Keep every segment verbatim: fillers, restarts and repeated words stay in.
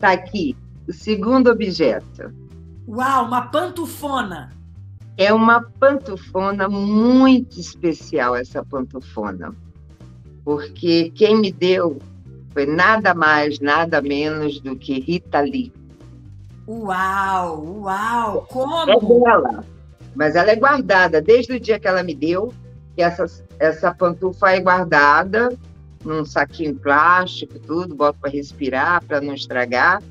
Está aqui, o segundo objeto. Uau, uma pantufona! É uma pantufona muito especial, essa pantufona, porque quem me deu foi nada mais, nada menos do que Rita Lee. Uau, uau, como? É dela, mas ela é guardada desde o dia que ela me deu, que essa, essa pantufa é guardada num saquinho plástico, tudo, boto para respirar, para não estragar,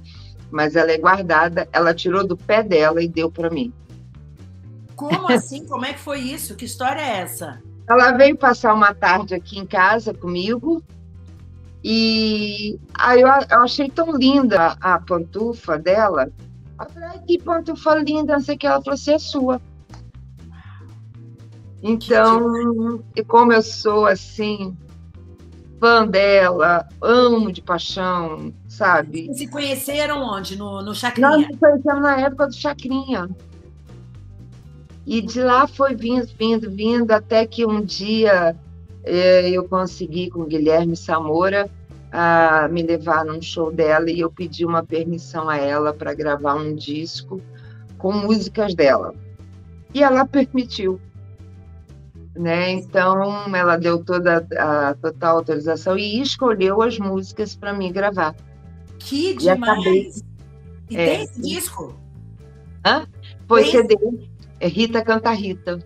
mas ela é guardada, ela tirou do pé dela e deu para mim. Como assim? Como é que foi isso? Que história é essa? Ela veio passar uma tarde aqui em casa comigo e aí eu, eu achei tão linda a, a pantufa dela. Eu falei, ai, que pantufa linda, não sei o que. Ela falou assim, é sua. Então, e como eu sou assim, fã dela, amo de paixão, sabe? Vocês se conheceram onde? No, no Chacrinha? Nós nos conhecemos na época do Chacrinha. E de lá foi vindo, vindo, vindo, até que um dia eh, eu consegui com o Guilherme Samoura a me levar num show dela e eu pedi uma permissão a ela para gravar um disco com músicas dela. E ela permitiu, né? Então ela deu toda a, a total autorização e escolheu as músicas para mim gravar. Que demais! E, acabei... e é, tem esse disco? Hã? Foi tem... C D. É Rita Canta Rita.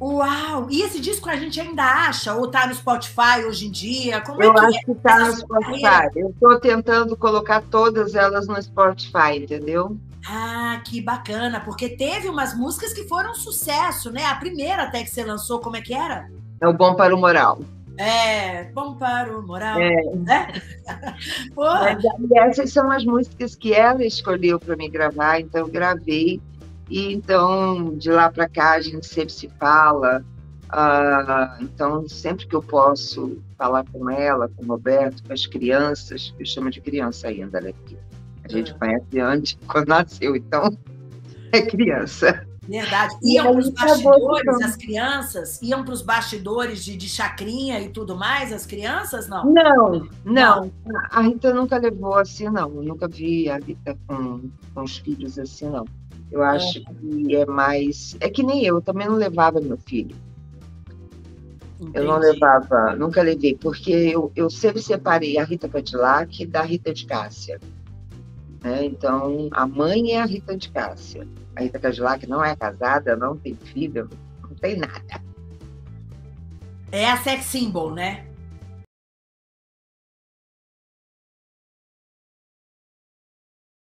Uau! E esse disco a gente ainda acha? Ou está no Spotify hoje em dia? Como eu é que acho é? que está no Spotify. Carreira? Eu estou tentando colocar todas elas no Spotify, entendeu? Ah, que bacana! Porque teve umas músicas que foram um sucesso, né? A primeira até que você lançou, como é que era? É o Bom para o Moral. É, Bom para o Moral. É. Né? Mas, essas são as músicas que ela escolheu para me gravar, então eu gravei. E então, de lá para cá, a gente sempre se fala. Uh, então, sempre que eu posso falar com ela, com o Roberto, com as crianças, eu chamo de criança ainda, né? Porque a gente conhece antes, quando nasceu, então é criança. Verdade. Iam para os bastidores, as crianças? Iam para os bastidores de, de Chacrinha e tudo mais, as crianças, não? Não, não. A Rita nunca levou assim, não. Eu nunca vi a Rita com, com os filhos assim, não. Eu acho é. que é mais... É que nem eu, eu também não levava meu filho. Entendi. Eu não levava, nunca levei, porque eu, eu sempre separei a Rita Cadillac da Rita de Cássia. Né? Então, a mãe é a Rita de Cássia. A Rita Cadillac não é casada, não tem filho, não tem nada. É a sex symbol, né?